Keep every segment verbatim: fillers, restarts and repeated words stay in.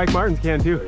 Mike Martins can too.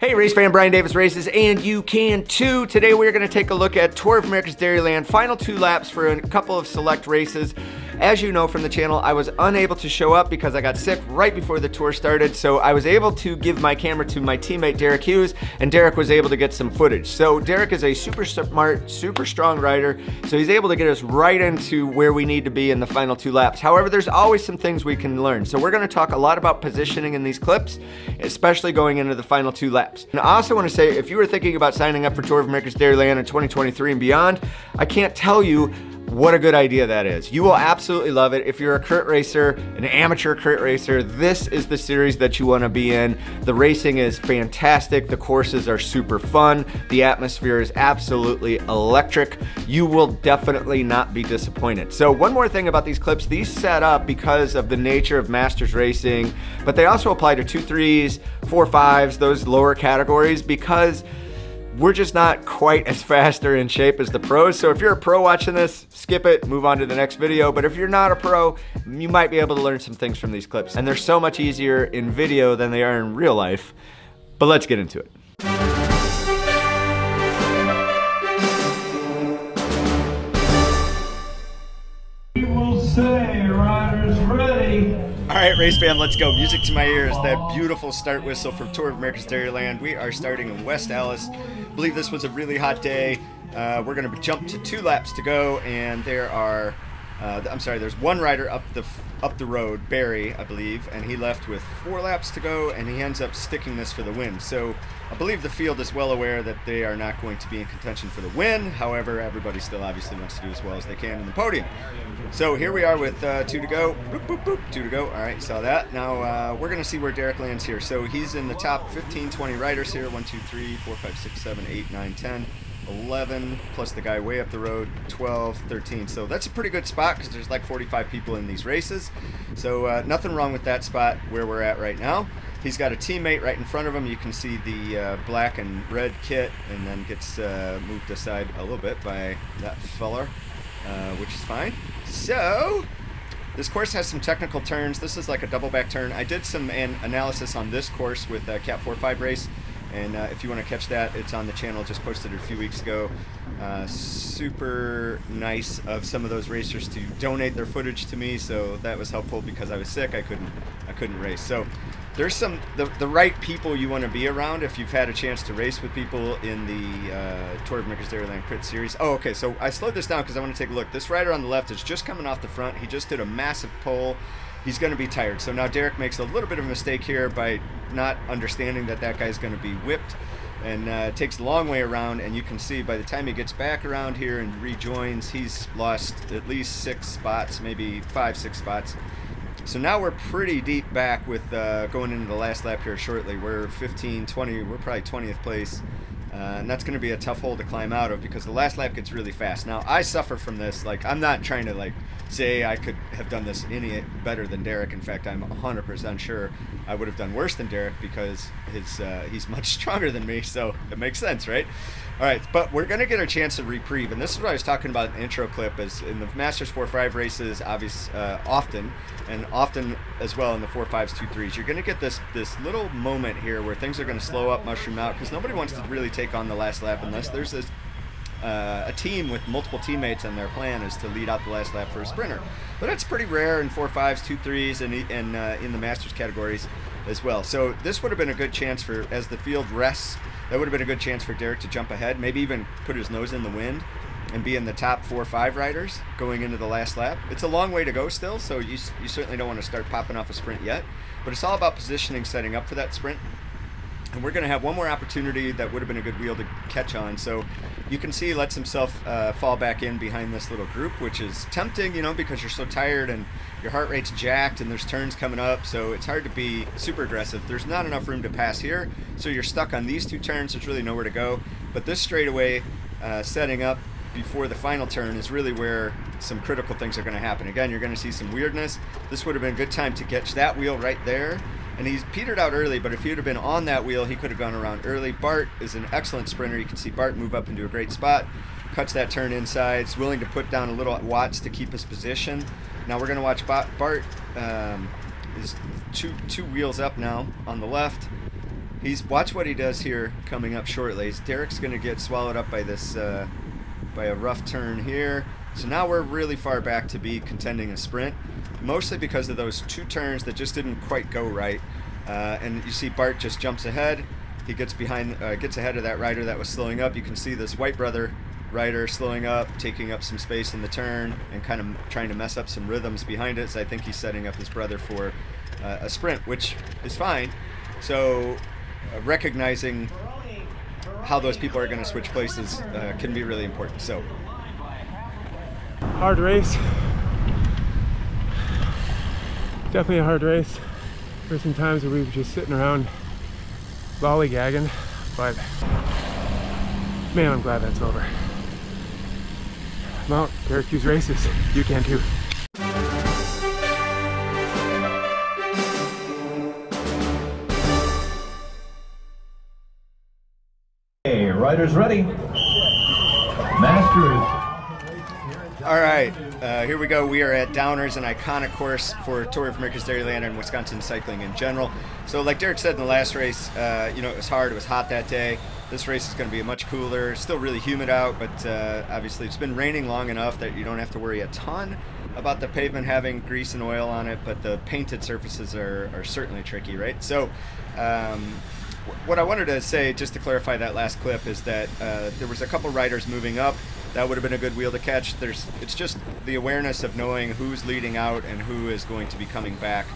Hey race fan, Brian Davis Races, and you can too. Today we're going to take a look at Tour of America's Dairyland, final two laps for a couple of select races. As you know from the channel, I was unable to show up because I got sick right before the tour started, so I was able to give my camera to my teammate Derek Hughes, and Derek was able to get some footage. So Derek is a super smart, super strong rider, so he's able to get us right into where we need to be in the final two laps. However, there's always some things we can learn, so we're going to talk a lot about positioning in these clips, especially going into the final two laps. And I also want to say, if you were thinking about signing up for Tour of America's Dairyland in twenty twenty-three and beyond, I can't tell you what a good idea that is. You will absolutely love it. If you're a kart racer, an amateur kart racer, this is the series that you want to be in. The racing is fantastic. The courses are super fun. The atmosphere is absolutely electric. You will definitely not be disappointed. So one more thing about these clips, these set up because of the nature of masters racing, but they also apply to two threes, four fives, those lower categories, because we're just not quite as fast or in shape as the pros. So if you're a pro watching this, skip it, move on to the next video. But if you're not a pro, you might be able to learn some things from these clips. And they're so much easier in video than they are in real life. But let's get into it. You will say, riders ready. All right, race fam, let's go. Music to my ears, that beautiful start whistle from Tour of America's Dairyland. We are starting in West Allis. I believe this was a really hot day. Uh, we're going to jump to two laps to go, and there are, uh, I'm sorry, there's one rider up the up the road, Barry, I believe, and he left with four laps to go, and he ends up sticking this for the win. So I believe the field is well aware that they are not going to be in contention for the win. However, everybody still obviously wants to do as well as they can in the podium. So here we are with uh, two to go. Boop, boop, boop, two to go. All right, saw that. Now uh, we're going to see where Derek lands here. So he's in the top fifteen, twenty riders here. one, two, three, four, five, six, seven, eight, nine, ten, eleven, plus the guy way up the road, twelve, thirteen. So that's a pretty good spot because there's like forty-five people in these races. So uh, nothing wrong with that spot where we're at right now. He's got a teammate right in front of him. You can see the uh, black and red kit, and then gets uh, moved aside a little bit by that feller, uh, which is fine. So this course has some technical turns. This is like a double back turn. I did some an analysis on this course with uh, Cat forty-five race, and uh, if you want to catch that, it's on the channel. Just posted it a few weeks ago. Uh, super nice of some of those racers to donate their footage to me, so that was helpful because I was sick. I couldn't I couldn't race. So there's some the, the right people you want to be around if you've had a chance to race with people in the uh, Tour of America's Dairyland Crit Series. Oh, okay, so I slowed this down because I want to take a look. This rider on the left is just coming off the front. He just did a massive pull. He's going to be tired. So now Derek makes a little bit of a mistake here by not understanding that that guy's going to be whipped, and uh, takes a long way around, and you can see by the time he gets back around here and rejoins, he's lost at least six spots, maybe five, six spots. So now we're pretty deep back with uh, going into the last lap here shortly. We're fifteen, twenty, we're probably twentieth place. Uh, and that's going to be a tough hole to climb out of because the last lap gets really fast. Now, I suffer from this. Like, I'm not trying to, like, say I could have done this any better than Derek. In fact, I'm one hundred percent sure I would have done worse than Derek because his uh, he's much stronger than me. So it makes sense, right? All right, but we're going to get a chance of reprieve. And this is what I was talking about in the intro clip, is in the Masters four five races, obvious, uh, often, and often as well in the four fives, two threes, you're going to get this this little moment here where things are going to slow up, mushroom out, because nobody wants to really take on the last lap unless there's this, uh, a team with multiple teammates, and their plan is to lead out the last lap for a sprinter. But that's pretty rare in four fives, two threes, and, and uh, in the Masters categories as well. So this would have been a good chance for, as the field rests, that would have been a good chance for Derek to jump ahead, maybe even put his nose in the wind and be in the top four or five riders going into the last lap. It's a long way to go still, so you, you certainly don't want to start popping off a sprint yet, but it's all about positioning, setting up for that sprint. And we're going to have one more opportunity that would have been a good wheel to catch on. So you can see he lets himself uh, fall back in behind this little group, which is tempting, you know, because you're so tired and your heart rate's jacked and there's turns coming up. So it's hard to be super aggressive. There's not enough room to pass here. So you're stuck on these two turns. There's really nowhere to go. But this straightaway uh, setting up before the final turn is really where some critical things are going to happen. Again, you're going to see some weirdness. This would have been a good time to catch that wheel right there. And he's petered out early, but if he would have been on that wheel, he could have gone around early. Bart is an excellent sprinter. You can see Bart move up into a great spot. cuts that turn inside. It's willing to put down a little watts to keep his position. Now we're going to watch Bart. Bart um, is two, two wheels up now on the left. He's watch what he does here coming up shortly. Derek's going to get swallowed up by this uh, by a rough turn here. So now we're really far back to be contending a sprint, mostly because of those two turns that just didn't quite go right. Uh, and you see Bart just jumps ahead. He gets behind, uh, gets ahead of that rider that was slowing up. You can see this White Brother rider slowing up, taking up some space in the turn, and kind of trying to mess up some rhythms behind it. So I think he's setting up his brother for uh, a sprint, which is fine. So uh, recognizing how those people are going to switch places uh, can be really important. So hard race, definitely a hard race. There's some times where we were just sitting around lollygagging, but man, I'm glad that's over. Mount Derek Hughes Races, you can too. Hey, riders ready. Masters. All right. Uh, here we go. We are at Downers, an iconic course for Tour of America's Dairyland and Wisconsin cycling in general. So like Derek said in the last race, uh, you know, it was hard. It was hot that day. This race is going to be much cooler. It's still really humid out, but uh, obviously it's been raining long enough that you don't have to worry a ton about the pavement having grease and oil on it, but the painted surfaces are, are certainly tricky, right? So um, what I wanted to say, just to clarify that last clip, is that uh, there was a couple riders moving up. That would have been a good wheel to catch. There's, it's just the awareness of knowing who's leading out and who is going to be coming back,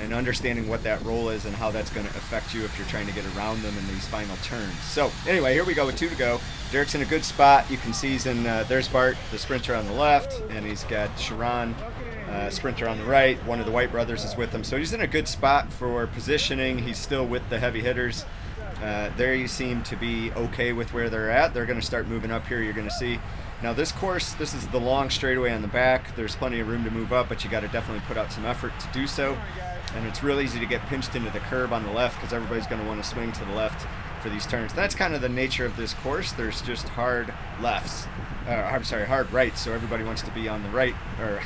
and understanding what that role is and how that's going to affect you if you're trying to get around them in these final turns. So anyway, here we go with two to go. Derek's in a good spot. You can see he's in, uh, there's Bart, the sprinter on the left, and he's got Sharon, uh, sprinter on the right. One of the White Brothers is with him. So he's in a good spot for positioning. He's still with the heavy hitters. Uh, there you seem to be okay with where they're at. They're going to start moving up here, you're going to see. Now this course, this is the long straightaway on the back. There's plenty of room to move up, but you got to definitely put out some effort to do so. And it's real easy to get pinched into the curb on the left because everybody's going to want to swing to the left for these turns. That's kind of the nature of this course. There's just hard lefts. Uh, I'm sorry, hard rights. So everybody wants to be on the right, or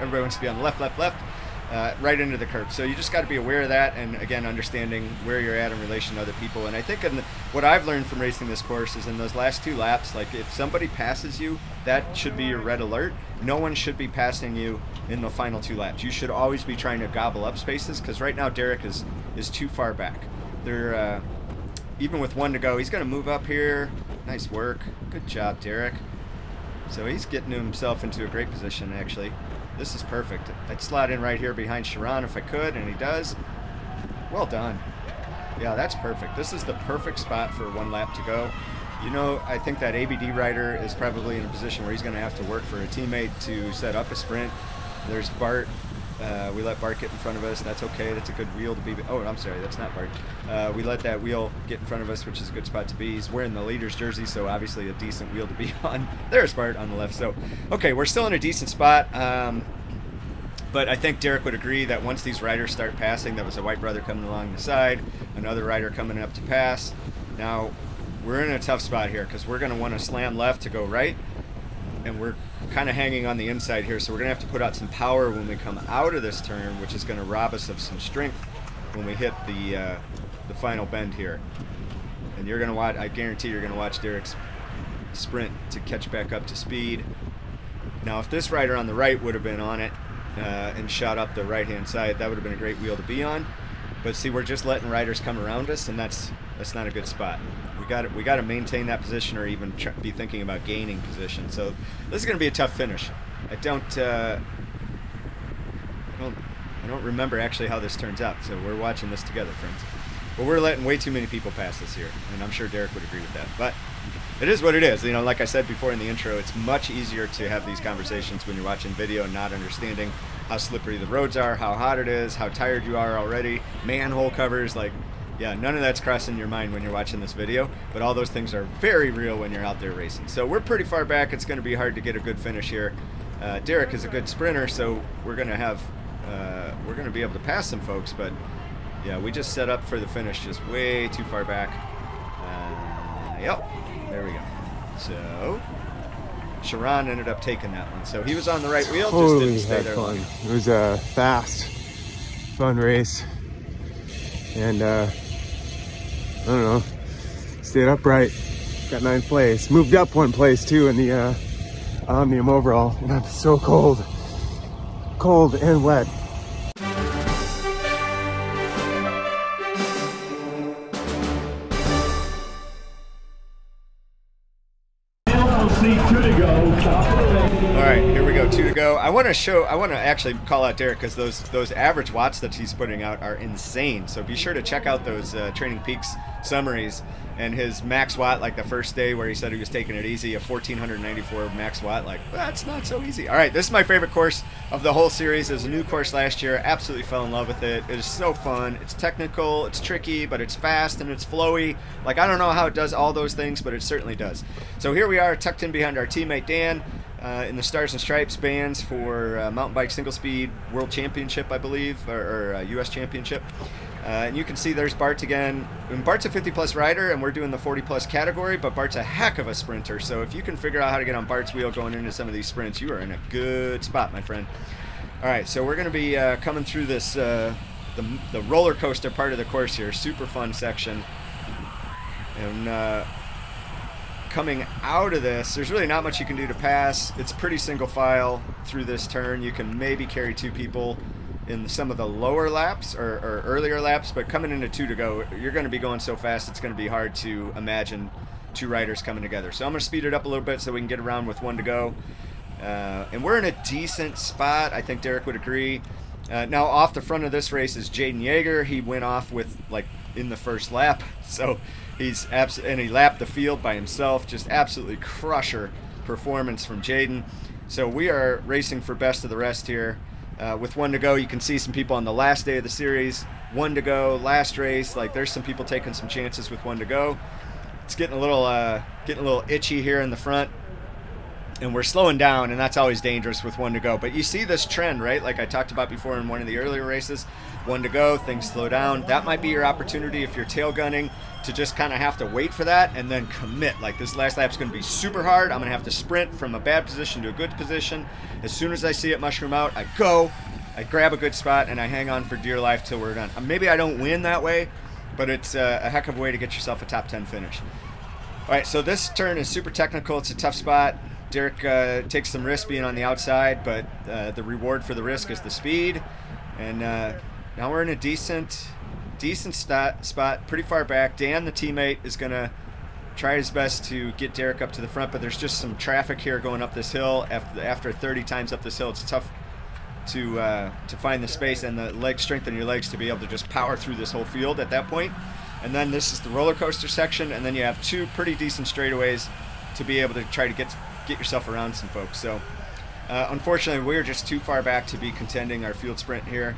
everybody wants to be on the left, left, left. Uh, right into the curb. So you just got to be aware of that, and again, understanding where you're at in relation to other people. And I think in the, what I've learned from racing this course is in those last two laps, like if somebody passes you, that should be your red alert. No one should be passing you in the final two laps. You should always be trying to gobble up spaces, because right now Derek is is too far back. They're uh, even with one to go, he's going to move up here. Nice work. Good job, Derek. So he's getting himself into a great position, actually. This is perfect. I'd slot in right here behind Sharon if I could, and he does. Well done. Yeah, that's perfect. This is the perfect spot for one lap to go. You know, I think that A B D rider is probably in a position where he's going to have to work for a teammate to set up a sprint. There's Bart. Uh, we let Bart get in front of us. That's okay. That's a good wheel to be. Oh, I'm sorry. That's not Bart. Uh, we let that wheel get in front of us, which is a good spot to be. He's wearing the leader's jersey, so obviously a decent wheel to be on. There's Bart on the left. So, okay, we're still in a decent spot. Um, but I think Derek would agree that once these riders start passing, that was a White Brother coming along the side, another rider coming up to pass. Now, we're in a tough spot here because we're going to want to slam left to go right. And we're kind of hanging on the inside here, so we're gonna have to put out some power when we come out of this turn, which is gonna rob us of some strength when we hit the uh, the final bend here. And you're gonna watch, I guarantee you're gonna watch Derek's sprint to catch back up to speed. Now if this rider on the right would have been on it uh, and shot up the right hand side, that would have been a great wheel to be on. But see, we're just letting riders come around us, and that's that's not a good spot. We got to, we got to maintain that position, or even tr be thinking about gaining position. So this is going to be a tough finish. I don't, uh, I don't, I don't remember actually how this turns out. So we're watching this together, friends. But we're letting way too many people pass us here, and I'm sure Derek would agree with that. But it is what it is. You know, like I said before in the intro, it's much easier to have these conversations when you're watching video and not understanding how slippery the roads are, how hot it is, how tired you are already, manhole covers, like. Yeah, none of that's crossing your mind when you're watching this video, but all those things are very real when you're out there racing. So we're pretty far back. It's going to be hard to get a good finish here. Uh, Derek is a good sprinter, so we're going to have uh, we're going to be able to pass some folks, but yeah, we just set up for the finish just way too far back. Uh, yep, there we go. So Sharon ended up taking that one. So he was on the right wheel, totally just didn't stay there long. It was a fast, fun race. And uh, I don't know, stayed upright, got ninth place. Moved up one place too in the uh, Omnium overall. And I'm so cold, cold and wet. I want to show, I want to actually call out Derek because those those average watts that he's putting out are insane. So be sure to check out those uh, Training Peaks summaries and his max watt, like the first day where he said he was taking it easy, a fourteen ninety-four max watt, like that's not so easy. All right, this is my favorite course of the whole series. It was a new course last year. Absolutely fell in love with it. It is so fun. It's technical, it's tricky, but it's fast and it's flowy. Like I don't know how it does all those things, but it certainly does. So here we are tucked in behind our teammate Dan. Uh, in the Stars and Stripes bands for uh, Mountain Bike Single Speed World Championship, I believe, or, or uh, U S Championship. Uh, and you can see there's Bart again. And Bart's a fifty plus rider, and we're doing the forty plus category, but Bart's a heck of a sprinter. So if you can figure out how to get on Bart's wheel going into some of these sprints, you are in a good spot, my friend. All right, so we're going to be uh, coming through this uh, the, the roller coaster part of the course here. Super fun section. And... Uh, coming out of this, there's really not much you can do to pass. It's pretty single file through this turn. You can maybe carry two people in some of the lower laps or, or earlier laps, but coming into two to go, you're going to be going so fast it's going to be hard to imagine two riders coming together. So I'm going to speed it up a little bit so we can get around with one to go. Uh, and we're in a decent spot. I think Derek would agree. Uh, now off the front of this race is Jaden Yeager. He went off with like in the first lap, so he's abs and he lapped the field by himself. Just absolutely crusher performance from Jaden. So we are racing for best of the rest here. Uh, with one to go, you can see some people on the last day of the series. One to go, last race. Like there's some people taking some chances with one to go. It's getting a little, uh, getting a little itchy here in the front, and we're slowing down, and that's always dangerous with one to go. But you see this trend, right? Like I talked about before in one of the earlier races. One to go, things slow down. That might be your opportunity if you're tail gunning to just kind of have to wait for that and then commit. Like this last lap's going to be super hard. I'm going to have to sprint from a bad position to a good position. As soon as I see it mushroom out, I go, I grab a good spot, and I hang on for dear life till we're done. Maybe I don't win that way, but it's uh, a heck of a way to get yourself a top ten finish. All right, so this turn is super technical. It's a tough spot. Derek uh, takes some risk being on the outside, but uh, the reward for the risk is the speed. And uh, now we're in a decent... Decent stat, spot, pretty far back. Dan, the teammate, is going to try his best to get Derek up to the front, but there's just some traffic here going up this hill. After, after thirty times up this hill, it's tough to uh, to find the space and the leg strength in your legs to be able to just power through this whole field at that point. And then this is the roller coaster section, and then you have two pretty decent straightaways to be able to try to get get yourself around some folks. So, uh, unfortunately, we're just too far back to be contending our field sprint here.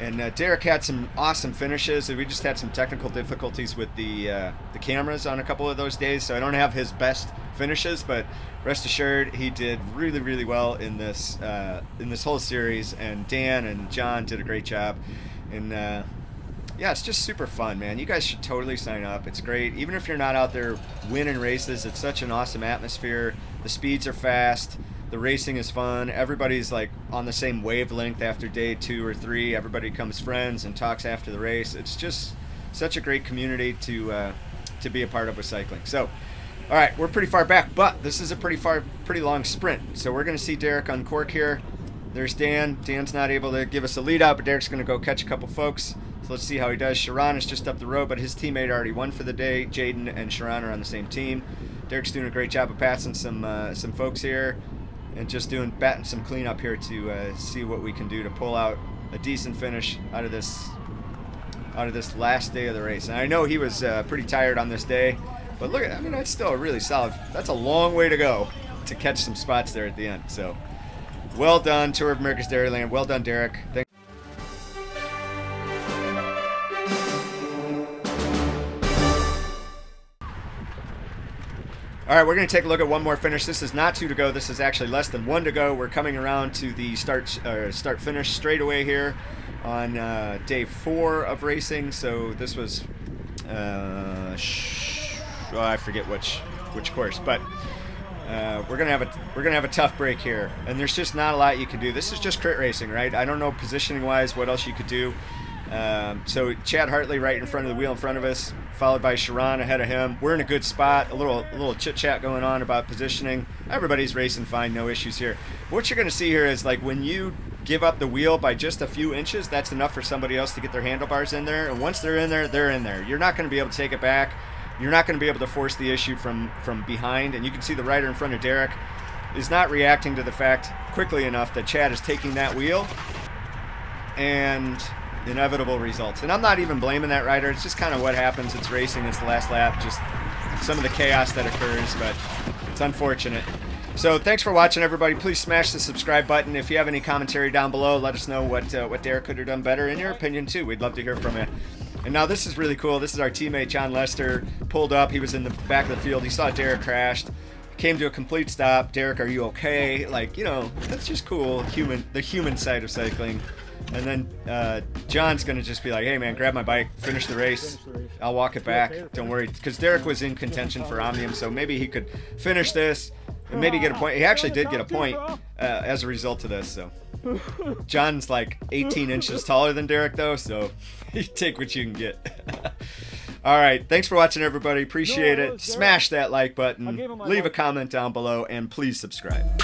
And uh, Derek had some awesome finishes. We just had some technical difficulties with the uh, the cameras on a couple of those days, so I don't have his best finishes. But rest assured, he did really, really well in this uh, in this whole series. And Dan and John did a great job. And uh, yeah, it's just super fun, man. You guys should totally sign up. It's great, even if you're not out there winning races. It's such an awesome atmosphere. The speeds are fast. The racing is fun. Everybody's like on the same wavelength after day two or three. Everybody becomes friends and talks after the race. It's just such a great community to uh, to be a part of with cycling. So, all right, we're pretty far back, but this is a pretty far, pretty long sprint. So we're gonna see Derek uncork here. There's Dan. Dan's not able to give us a lead out, but Derek's gonna go catch a couple folks. So let's see how he does. Sharon is just up the road, but his teammate already won for the day. Jaden and Sharon are on the same team. Derek's doing a great job of passing some uh, some folks here. And just doing batting some cleanup here to uh, see what we can do to pull out a decent finish out of this out of this last day of the race. And I know he was uh, pretty tired on this day, but look at I mean that's still a really solid. That's a long way to go to catch some spots there at the end. So well done, Tour of America's Dairyland. Well done, Derek. Thank All right, we're going to take a look at one more finish. This is not two to go. This is actually less than one to go. We're coming around to the start uh, start finish straightaway here on uh, day four of racing. So this was uh, sh oh, I forget which which course, but Uh, we're gonna have a we're gonna have a tough break here, and there's just not a lot you can do. This is just crit racing, right? I don't know positioning wise what else you could do. Um, so Chad Hartley right in front of the wheel in front of us, followed by Sharon ahead of him. We're in a good spot. A little a little chit chat going on about positioning. Everybody's racing fine, no issues here. What you're gonna see here is, like, when you give up the wheel by just a few inches, that's enough for somebody else to get their handlebars in there. And once they're in there, they're in there. You're not gonna be able to take it back. You're not gonna be able to force the issue from, from behind. And you can see the rider in front of Derek is not reacting to the fact quickly enough that Chad is taking that wheel, and inevitable results. And I'm not even blaming that rider. It's just kind of what happens. It's racing, it's the last lap, just some of the chaos that occurs, but it's unfortunate. So thanks for watching, everybody. Please smash the subscribe button. If you have any commentary down below, let us know what uh, what Derek could have done better, in your opinion too. We'd love to hear from you. And now this is really cool. This is our teammate John Lester pulled up. He was in the back of the field. He saw Derek crashed. Came to a complete stop. Derek, are you okay? Like, you know, that's just cool. Human, the human side of cycling. And then uh, John's gonna just be like, hey man, grab my bike, finish the race, I'll walk it back, don't worry. Because Derek was in contention for Omnium, so maybe he could finish this and maybe get a point. He actually did get a point uh, as a result of this. So John's like eighteen inches taller than Derek though, so you take what you can get. All right, thanks for watching, everybody. Appreciate it. Smash that like button, leave a comment down below, and please subscribe.